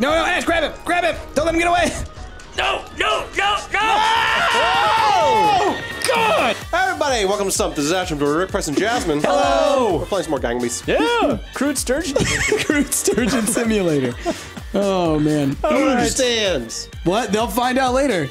No, no, Ash, grab him! Grab him! Don't let him get away! No, no, no, no! Oh! God! Hi, everybody, welcome to Stumpt. This is Ash. I'm doing Rick, Price, and Jasmine. Hello! We're playing some more Gang Beasts. Yeah! Crude Sturgeon. Crude Sturgeon Simulator. Oh, man. Who understands? What? They'll find out later.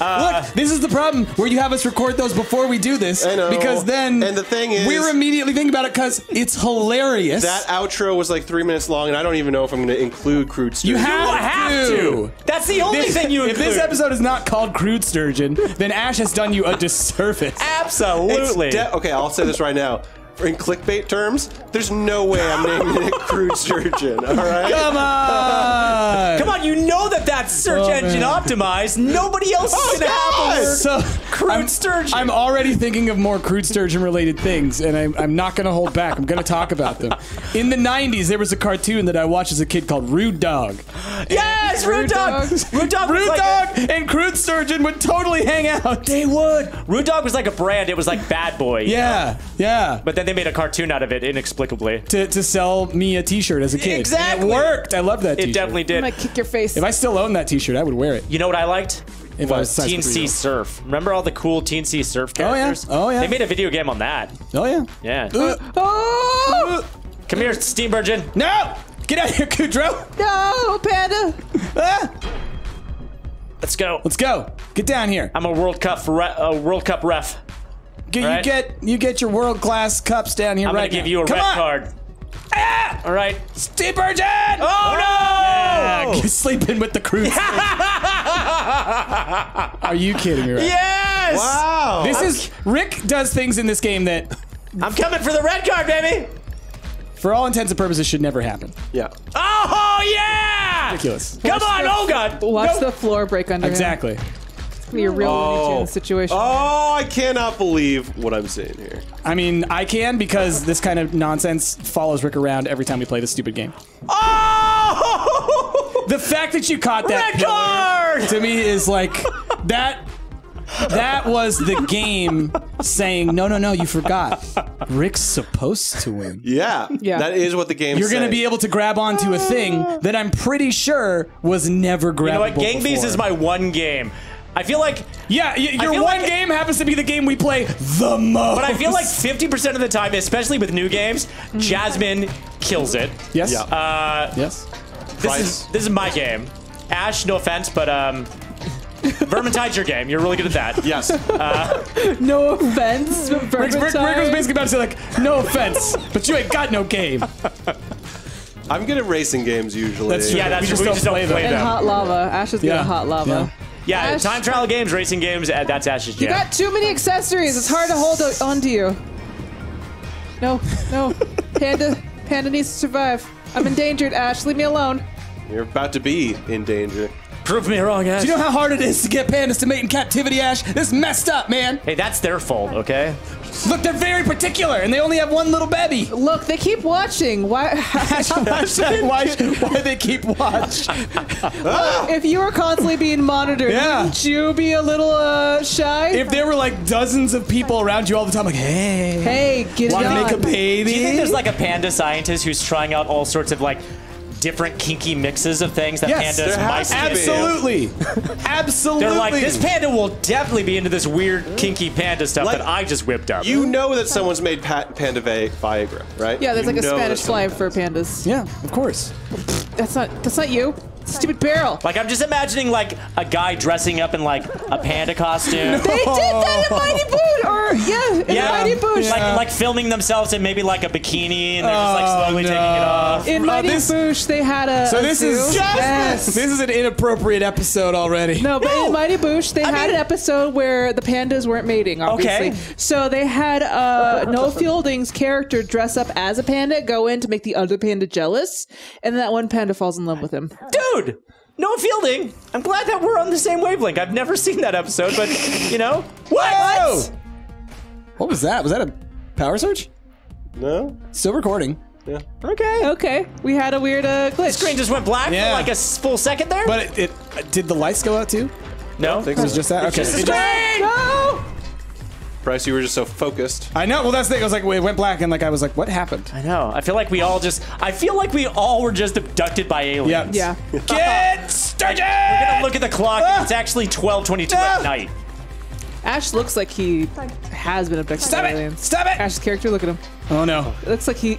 Look, this is the problem where you have us record those before we do this. I know. Because then and the thing is, we're immediately thinking about it because it's hilarious. That outro was like 3 minutes long, and I don't even know if I'm going to include Crude Sturgeon. You have to. That's the only thing you include. If this episode is not called Crude Sturgeon, then Ash has done you a disservice. Absolutely. Okay, I'll say this right now. In clickbait terms, there's no way I'm naming it Crude Sturgeon, all right? Come on! Come on, you know that that's search engine optimized. Nobody else is going to have a word. So, Crude Sturgeon. I'm already thinking of more Crude Sturgeon-related things, and I'm not going to hold back. I'm going to talk about them. In the 90s, there was a cartoon that I watched as a kid called Rude Dog. Yes, Rude Dog! Rude Dog and Crude Sturgeon would totally hang out. They would. Rude Dog was like a brand. It was like Bad Boy. Yeah, you know? But then they made a cartoon out of it inexplicably to sell me a t-shirt as a kid. Exactly. And it worked. I love that t-shirt. It definitely did. I'm gonna kick your face. If I still owned that t-shirt, I would wear it. You know what I liked? If I was Teen C Surf. Remember all the cool Teen C Surf characters? Oh yeah. Oh yeah. They made a video game on that. Oh yeah. Yeah. Come here, Steenburgen. No! Get out of here, Kudrow! No, Panda! Let's go. Let's go. Get down here. I'm a World Cup ref. You get your world-class cups down here right now. I'm going to give you a red card. Ah! All right. Steenburgen! Oh, no! Yeah, you're sleeping with the crew. Are you kidding me? Right? Yes! Wow. Rick does things in this game that... I'm coming for the red card, baby! For all intents and purposes, should never happen. Yeah. Oh, yeah! Ridiculous. Come on, oh, God! Watch the floor break under him. Exactly. Be a real Looney Tunes situation. Oh, I cannot believe what I'm saying here. I mean, I can because this kind of nonsense follows Rick around every time we play this stupid game. Oh! The fact that you caught that card to me is like that. That was the game saying, no, no, no, you forgot. Rick's supposed to win. Yeah, yeah. That is what the game says. You're going to be able to grab onto a thing that I'm pretty sure was never grabbable. You know what? Gang Beasts is my one game. I feel like... Yeah, your one game happens to be the game we play the most. But I feel like 50% of the time, especially with new games, Jasmine kills it. Yes. Yeah. Yes. This is my game. Ash, no offense, but... Vermintide's your game. You're really good at that. Yes. No offense, but Vermintide. Rick was basically about to say, like, no offense, but you ain't got no game. I'm good at racing games, usually. That's true. Yeah, that's true. We just don't play them. And hot lava. Ash is good at hot lava. Yeah. Yeah, time trial games, racing games, that's Ash's jam. You got too many accessories. It's hard to hold onto you. No, no. Panda needs to survive. I'm endangered, Ash. Leave me alone. You're about to be in danger. Prove me wrong, Ash. Do you know how hard it is to get pandas to mate in captivity, Ash? This is messed up, man. Hey, that's their fault, okay? Look, they're very particular, and they only have one little baby. Look, they keep watching. Why they keep watch? Well, if you were constantly being monitored, wouldn't you be a little shy? If there were like dozens of people around you all the time, like, hey, get it on. Want to make a baby? Do you think there's like a panda scientist who's trying out all sorts of like different kinky mixes of things that pandas might be? Absolutely. Absolutely. They're like, this panda will definitely be into this weird kinky panda stuff like, that I just whipped up. You know that someone's made panda Viagra, right? Yeah, there's like a Spanish fly for pandas. Yeah, of course. That's not you. Stupid barrel. Like, I'm just imagining, like, a guy dressing up in, like, a panda costume. No. They did that in Mighty Boosh! Mighty Boosh. Yeah. Like, filming themselves in maybe, like, a bikini, and they're just, like, slowly taking it off. In Mighty Boosh, they had a This is an inappropriate episode already. No, but in Mighty Boosh, they had an episode where the pandas weren't mating, obviously. Okay. So they had Noel Fielding's character dress up as a panda, go in to make the other panda jealous, and that one panda falls in love with him. Dude, Noel Fielding. I'm glad that we're on the same wavelength. I've never seen that episode, but you know what? What was that? Was that a power surge? No. Still recording. Yeah. Okay. Okay. We had a weird glitch. The screen just went black for like a full second there. But did the lights go out too? No. I think it was just that. Okay. It's just the screen. No. Bryce, you were just so focused. I know. Well, that's the thing. I was like, it went black, and like I was like, what happened? I know. I feel like we all just. I feel like we all were just abducted by aliens. Yeah. Yeah. Get Sturgeon! We're gonna look at the clock. Ah! It's actually 12:22 at night. Ash looks like he has been abducted by aliens. Stop it! Ash's character. Look at him. Oh no. It looks like he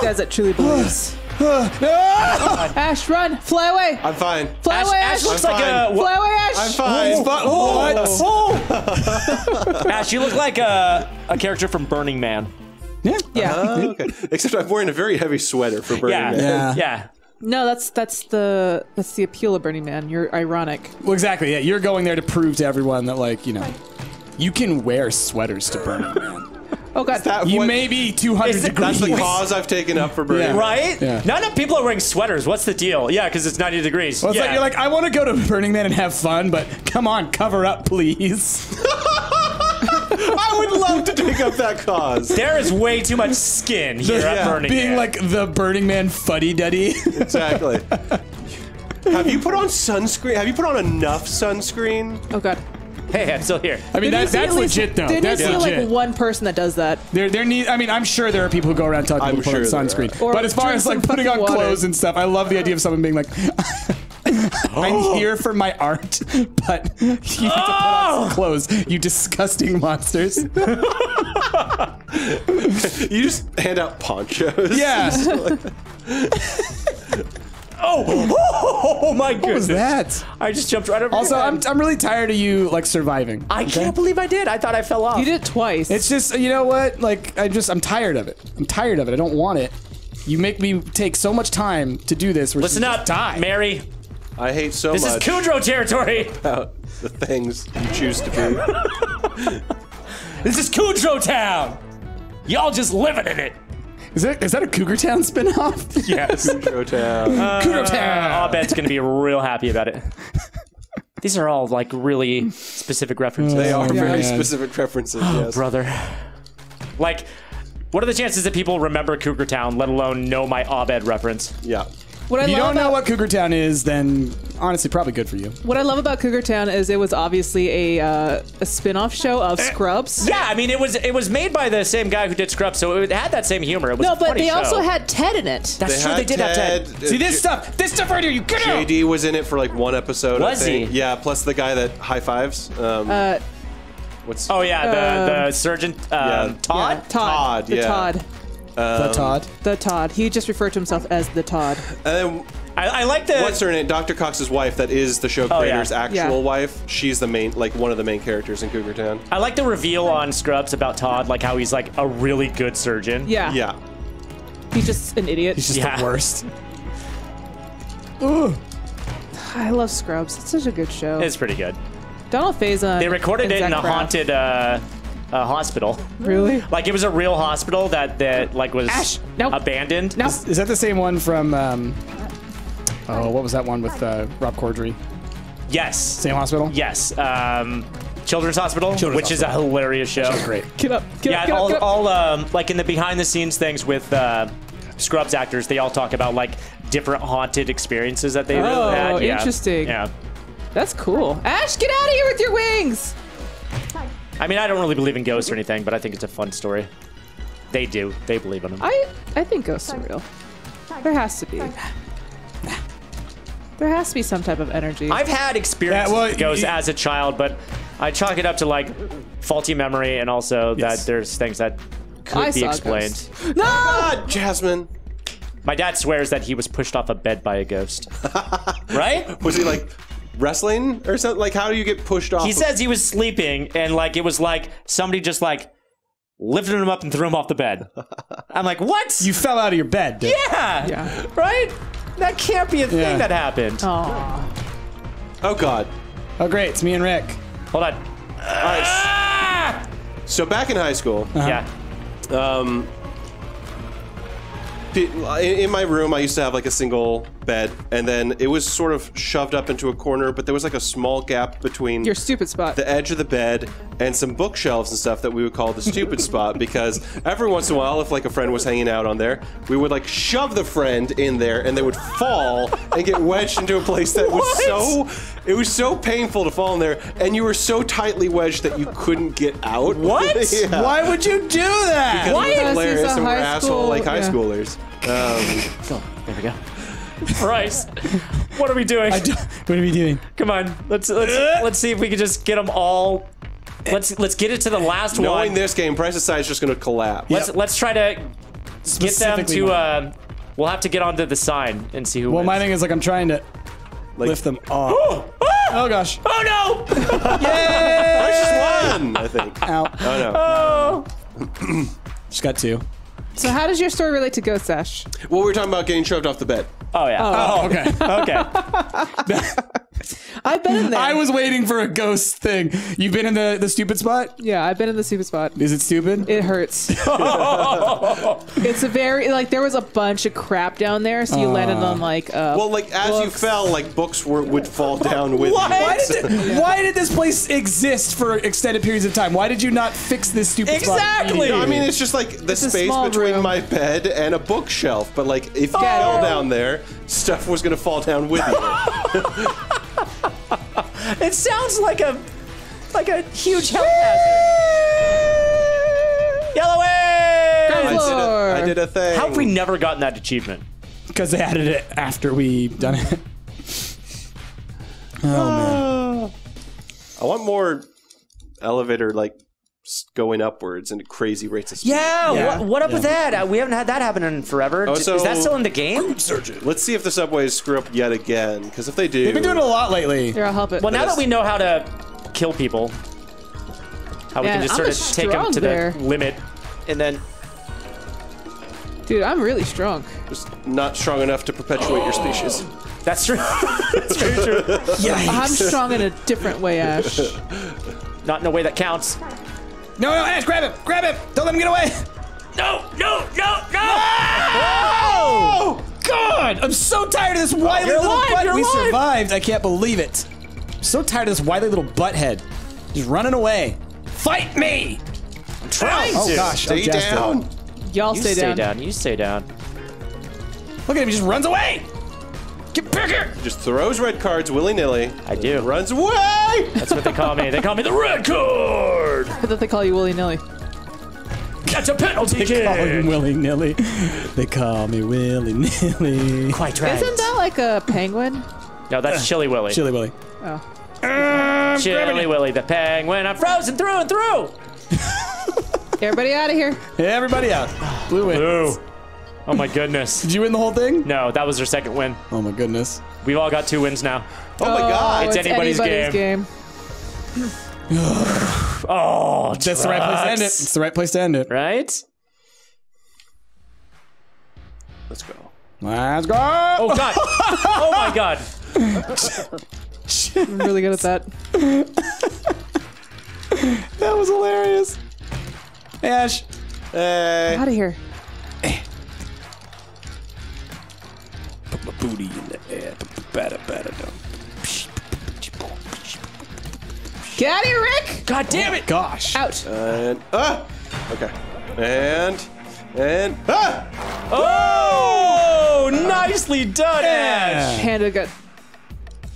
says that truly believes. No! Ash, run! Fly away! I'm fine. Fly away, Ash! Ash looks like a... Fly away, Ash! I'm fine. What? Ash, you look like a character from Burning Man. Yeah. Yeah. Okay. Except I'm wearing a very heavy sweater for Burning Man. Yeah. Yeah. No, that's the appeal of Burning Man. You're ironic. Well, exactly. Yeah, you're going there to prove to everyone that, like, you know, you can wear sweaters to Burning Man. Oh God! That you may be 200 degrees. That's the cause I've taken up for Burning Man. Right? Yeah. Not enough people are wearing sweaters. What's the deal? Yeah, because it's 90 degrees. Well, it's like, you're like, I want to go to Burning Man and have fun, but come on, cover up, please. I would love to take up that cause. There is way too much skin here at Burning Man. Being like the Burning Man fuddy-duddy. Exactly. Have you put on sunscreen? Have you put on enough sunscreen? Oh God. Hey, I'm still here. I mean, that's legit, though. That's legit. Like one person that does that. I mean, I'm sure there are people who go around talking about putting on sunscreen. But as far as like putting on clothes and stuff, I love the idea of someone being like, I'm here for my art, but you have to put on some clothes, you disgusting monsters. You just hand out ponchos. Yeah. Oh my goodness. What was that? I just jumped right over. Also, I'm really tired of you like surviving. I can't believe I did. I thought I fell off. You did it twice. It's just, you know what? Like, I'm tired of it. I'm tired of it. I don't want it. You make me take so much time to do this. Listen up, die. Mary. I hate so much. This is Kudrow territory. About the things you choose to be. This is Kudrow Town. Y'all just living in it. Is that a Cougar Town spinoff? Yes. Cougar Town. Cougar Town. Abed's going to be real happy about it. These are all like really specific references. They are very specific references, yes. Brother. Like, what are the chances that people remember Cougar Town, let alone know my Abed reference? Yeah. If you don't know what Cougar Town is, then honestly, probably good for you. What I love about Cougar Town is it was obviously a spin-off show of Scrubs. Yeah, I mean, it was made by the same guy who did Scrubs, so it had that same humor. It was also had Ted in it. That's true, they did have Ted. See, this stuff right here, you could have. JD was in it for like one episode, I think. Was he? Yeah, plus the guy that high-fives. Oh, yeah, the surgeon. Todd? Yeah. Todd. The Todd. The Todd. The Todd. He just referred to himself as the Todd. And I like the... What's her name? Dr. Cox's wife, that is the show creator's actual wife. She's the main, like, one of the main characters in Cougar Town. I like the reveal on Scrubs about Todd, like how he's, like, a really good surgeon. Yeah. Yeah. He's just an idiot. He's just the worst. Ooh. I love Scrubs. It's such a good show. It's pretty good. Donald Faison. They recorded it in a haunted... hospital. Really? Like, it was a real hospital that like was abandoned. No. Is that the same one from what was that one with Rob Corddry? Yes. Same hospital? Yes. Children's Hospital, which is a hilarious show. Great. Get up. All like in the behind the scenes things with Scrubs actors, they all talk about like different haunted experiences that they've had. Oh, interesting. Yeah. That's cool. Ash, get out of here with your wings. I mean, I don't really believe in ghosts or anything, but I think it's a fun story. They do. They believe in them. I think ghosts are real. There has to be. There has to be some type of energy. I've had experiences with ghosts as a child, but I chalk it up to, like, faulty memory and also that there's things that could be explained. No! Ah, Jasmine. My dad swears that he was pushed off a bed by a ghost. Right? Was he, like... wrestling or something? Like, how do you get pushed off? He says he was sleeping and like it was like somebody just like lifted him up and threw him off the bed. I'm like, what? You fell out of your bed. Yeah. Right? That can't be a thing that happened. Aww. Oh God. Oh great, it's me and Rick. Hold on. Ah! So back in high school. In my room I used to have like a single bed, and then it was sort of shoved up into a corner, but there was like a small gap between your stupid spot, the edge of the bed, and some bookshelves and stuff that we would call the stupid spot, because every once in a while, if like a friend was hanging out on there, we would like shove the friend in there and they would fall and get wedged into a place that was so painful to fall in there, and you were so tightly wedged that you couldn't get out. What? Yeah. Why would you do that? Because it was hilarious, and we're asshole like high schoolers. So, there we go. Bryce, what are we doing? What are we doing? Come on, let's see if we can just get them all. Let's get it to the last one. Knowing this game, Bryce decides just going to collapse. Let's try to get them to. We'll have to get onto the sign and see who. Well, wins. My thing is like I'm trying to lift them off. Oh gosh. Oh no! Yay! Bryce just won, I think. Ow. Oh no. Oh. Just got two. So how does your story relate to Ghost Sash? Well, we were talking about getting shoved off the bed. Oh, yeah. Oh, okay. Okay. I've been in there. I was waiting for a ghost thing. You've been in the stupid spot? Yeah, I've been in the stupid spot. Is it stupid? It hurts. It's a very, like, there was a bunch of crap down there, so you landed on, like, well, like, as books. You fell, like, books would fall down with what? You. Why did this place exist for extended periods of time? Why did you not fix this stupid spot? Exactly! You know, I mean, it's just, like, the space between my bed and a bookshelf, but, like, if you fell down there, stuff was going to fall down with you. It sounds like a huge health hazard. Yellow egg! I did a thing. How have we never gotten that achievement? Because they added it after we done it. Oh, man. I want more elevator, like, going upwards and crazy rates of speed. Yeah. What up with that? We haven't had that happen in forever. Oh, so is that still in the game? Let's see if the subways screw up yet again, because if they do... They've been doing it a lot lately. Here, I'll help it. Well, now that we know how to kill people, how we can just sort of take them to the limit, and then... Dude, I'm really strong. Just not strong enough to perpetuate your species. That's true. That's very true. Yikes. I'm strong in a different way, Ash. Not in a way that counts. No, Ash, grab him! Grab him! Don't let him get away! No! No! God! I'm so tired of this wily little butt. We survived. I can't believe it. I'm so tired of this wily little butthead. He's running away. Fight me! I'm trying to! Oh gosh, stay down. Y'all stay down. You stay down. Look at him, he just runs away! Get back here! Just throws red cards willy-nilly. I do. Runs away! That's what they call me. They call me the red card! I thought they call you willy-nilly. That's a penalty kick! They call me willy-nilly. They call me willy-nilly. Quite right. Isn't that like a penguin? No, that's Chilly Willy. Chilly Willy. Oh. Chilly Willy the penguin. I'm frozen through and through! Everybody out of here. Everybody out. Blue wins. Oh my goodness. Did you win the whole thing? No, that was her second win. Oh my goodness. We've all got 2 wins now. Oh my god. It's anybody's game. Oh, that's the right place to end it. It's the right place to end it. Right? Let's go. Let's go. Oh god. Oh my god. I'm really good at that. That was hilarious. Hey, Ash. Hey. Get out of here. Put my booty in the air. Get out of here, Rick! God damn it! Gosh. Out. And okay. And oh! Nicely done, Ash. Panda got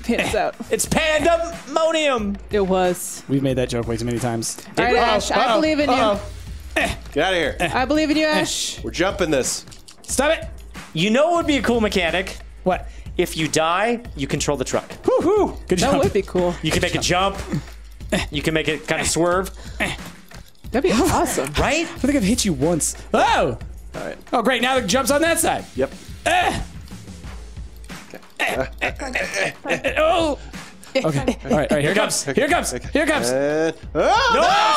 pants out. It's pandemonium. It was. We've made that joke way too many times. All right, Ash. I believe in you. Get out of here. I believe in you, Ash. We're jumping this. Stop it. You know what would be a cool mechanic? What? If you die, you control the truck. Woohoo! Good job. That would be cool. You can make a jump. You can make it kind of swerve. That'd be awesome. Right? I think I've hit you once. Oh! All right. Oh, great. Now the jump's on that side. Yep. Oh! Okay. All right. Here it comes. Here it comes. Here it comes. No!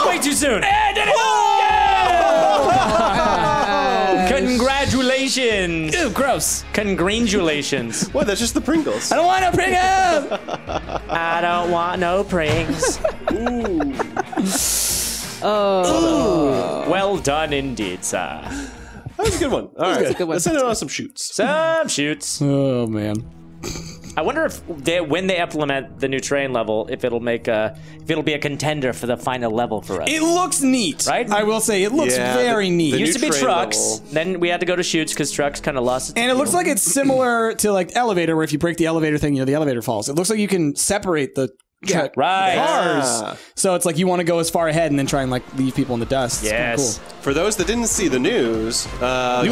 Way too soon. And it is! Yeah! Congratulations. Ew, gross. Congratulations. What? That's just the Pringles. I don't want no Pringles. I don't want no Pringles. Ooh. Oh. Ooh. Well done indeed, sir. That was a good one. All right. That's a good one. Let's send it on some shoots. Some shoots. Oh, man. I wonder if they, when they implement the new terrain level, if it'll make a, if it'll be a contender for the final level for us. It looks neat, right? I will say it looks very neat. It used to be trucks, then we had to go to chutes because trucks kind of lost its. And it looks like it's similar to like elevator, where if you break the elevator thing, you know, the elevator falls. It looks like you can separate the cars. Yeah. So it's like you want to go as far ahead and then try and like leave people in the dust. Yes. Cool. For those that didn't see the news, new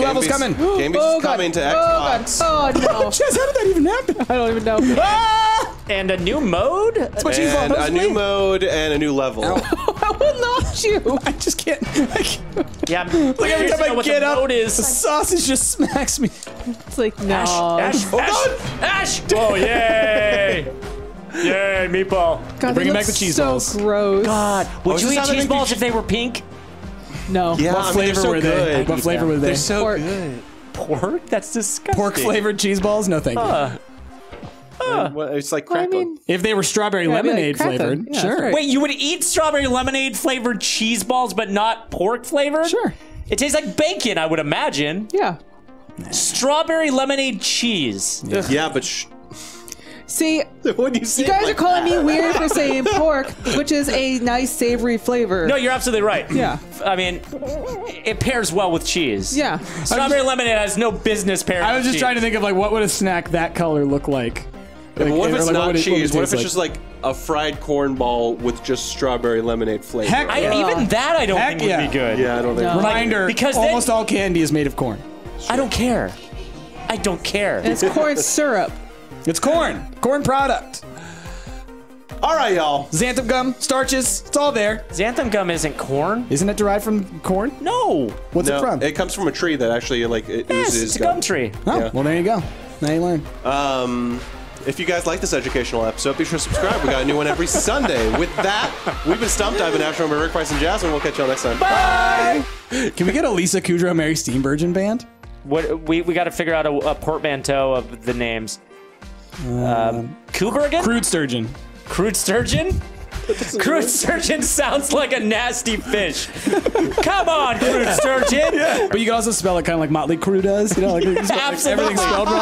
level's coming. Game Beasts is coming to Xbox. Oh, God. Oh no! Jess, how did that even happen? I don't even know. Ah! And a new mode. That's what she's on. A new mode and a new level. I will not you. I just can't. I can't. Yeah. Like every time I get up, the sausage just smacks me. It's like no. Ash. Oh, Ash. Oh yay! Yay, meatball. God, bringing back the cheese balls. So gross. God, would you eat cheese balls if they were pink? No. Yeah, what flavor were they? What flavor were they? They're so good. Pork? That's disgusting. Pork flavored cheese balls? No, thank you. It's like crackling. Well, I mean, if they were strawberry lemonade flavored, sure. Right. Wait, you would eat strawberry lemonade flavored cheese balls, but not pork flavored? Sure. It tastes like bacon, I would imagine. Yeah. Strawberry lemonade cheese. Yeah, but. See, you guys are calling me weird for saying pork, which is a nice savory flavor. No, you're absolutely right. Yeah. I mean, it pairs well with cheese. Yeah. Strawberry lemonade has no business pairing. I was just trying to think of like what would a snack that color look like. Like, what if it's not cheese? What if it's just like a fried corn ball with just strawberry lemonade flavor? Heck, even that I don't think would be good. Yeah, I don't think. Reminder, because almost all candy is made of corn. I don't care. I don't care. It's corn syrup. It's corn. Corn product. All right, y'all. Xanthan gum, starches, it's all there. Xanthan gum isn't corn. Isn't it derived from corn? No. What's it from? It comes from a tree that actually, like, it oozes it's a gum tree. Oh, well, there you go. Now you learn. If you guys like this educational episode, be sure to subscribe. We got a new one every Sunday. With that, we've been Stumpt. I've been Astro, Rick, Price, and Jasmine. We'll catch y'all next time. Bye. Bye. Can we get a Lisa Kudrow, Mary Steenburgen band? What, we got to figure out a portmanteau of the names. Cougar again? Crude Sturgeon. Crude Sturgeon? Crude Sturgeon sounds like a nasty fish. Come on, Crude Sturgeon! Yeah. But you can also spell it kind of like Motley Crue does. You know, like, absolutely. Everything's spelled wrong.